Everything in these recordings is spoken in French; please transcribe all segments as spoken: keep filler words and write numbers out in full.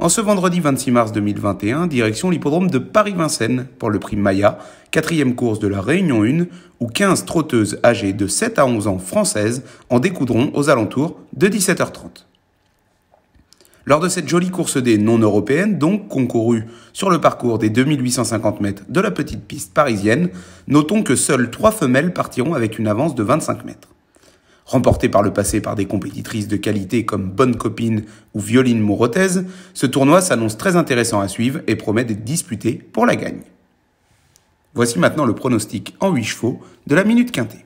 En ce vendredi vingt-six mars deux mille vingt et un, direction l'hippodrome de Paris-Vincennes pour le Prix Maya, quatrième course de la Réunion un, où quinze trotteuses âgées de sept à onze ans françaises en découdront aux alentours de dix-sept heures trente. Lors de cette jolie course des non-européennes, donc concourue sur le parcours des deux mille huit cent cinquante mètres de la petite piste parisienne, notons que seules trois femelles partiront avec une avance de vingt-cinq mètres. Remporté par le passé par des compétitrices de qualité comme Bonne Copine ou Violine Mourotaise, ce tournoi s'annonce très intéressant à suivre et promet d'être disputé pour la gagne. Voici maintenant le pronostic en huit chevaux de la Minute Quinté.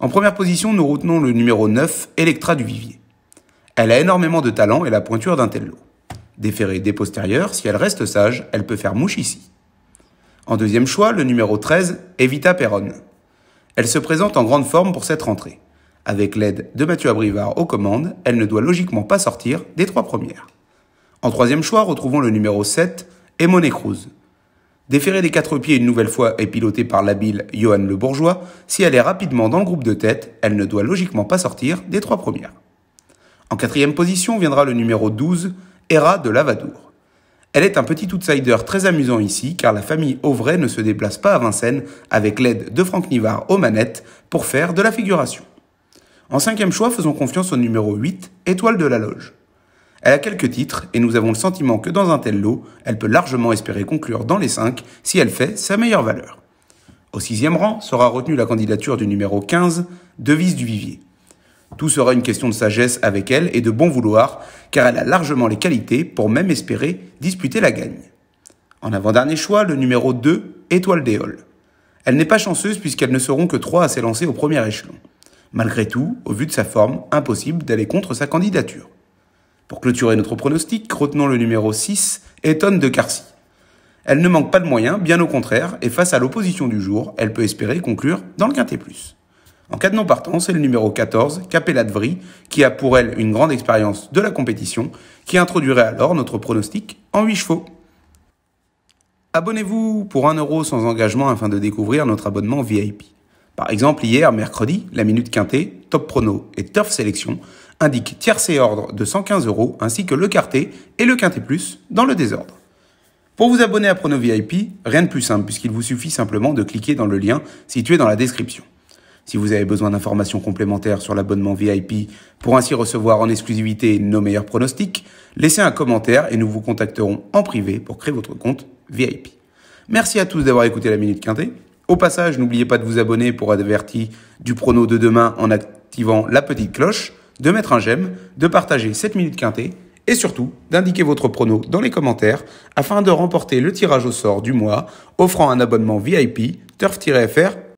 En première position, nous retenons le numéro neuf, Electra du Vivier. Elle a énormément de talent et la pointure d'un tel lot. Déférée des postérieurs, si elle reste sage, elle peut faire mouche ici. En deuxième choix, le numéro treize, Evita Perron. Elle se présente en grande forme pour cette rentrée. Avec l'aide de Mathieu Abrivard aux commandes, elle ne doit logiquement pas sortir des trois premières. En troisième choix, retrouvons le numéro sept, Emonée Cruz. Déférée des quatre pieds une nouvelle fois et pilotée par l'habile Johan Le Bourgeois, si elle est rapidement dans le groupe de tête, elle ne doit logiquement pas sortir des trois premières. En quatrième position viendra le numéro douze, Era de Lavadour. Elle est un petit outsider très amusant ici, car la famille Auvray ne se déplace pas à Vincennes avec l'aide de Franck Nivard aux manettes pour faire de la figuration. En cinquième choix, faisons confiance au numéro huit, Étoile de la Loge. Elle a quelques titres et nous avons le sentiment que dans un tel lot, elle peut largement espérer conclure dans les cinq si elle fait sa meilleure valeur. Au sixième rang sera retenue la candidature du numéro quinze, Devise du Vivier. Tout sera une question de sagesse avec elle et de bon vouloir, car elle a largement les qualités pour même espérer disputer la gagne. En avant-dernier choix, le numéro deux, Étoile d'Éole. Elle n'est pas chanceuse puisqu'elles ne seront que trois à s'élancer au premier échelon. Malgré tout, au vu de sa forme, impossible d'aller contre sa candidature. Pour clôturer notre pronostic, retenons le numéro six, Étonne de Carcy. Elle ne manque pas de moyens, bien au contraire, et face à l'opposition du jour, elle peut espérer conclure dans le Quinté Plus. En cas de non-partant, c'est le numéro quatorze, Capella de Vry, qui a pour elle une grande expérience de la compétition, qui introduirait alors notre pronostic en huit chevaux. Abonnez-vous pour un euro sans engagement afin de découvrir notre abonnement V I P. Par exemple, hier, mercredi, la Minute Quinté, Top Prono et Turf Sélection indiquent tiercé ordre de cent quinze euros ainsi que le Quinté et le Quinté Plus dans le désordre. Pour vous abonner à Prono V I P, rien de plus simple puisqu'il vous suffit simplement de cliquer dans le lien situé dans la description. Si vous avez besoin d'informations complémentaires sur l'abonnement V I P pour ainsi recevoir en exclusivité nos meilleurs pronostics, laissez un commentaire et nous vous contacterons en privé pour créer votre compte V I P. Merci à tous d'avoir écouté la Minute Quinté. Au passage, n'oubliez pas de vous abonner pour être averti du prono de demain en activant la petite cloche, de mettre un j'aime, de partager cette Minute Quinté et surtout d'indiquer votre prono dans les commentaires afin de remporter le tirage au sort du mois offrant un abonnement V I P turf tiret f r point com.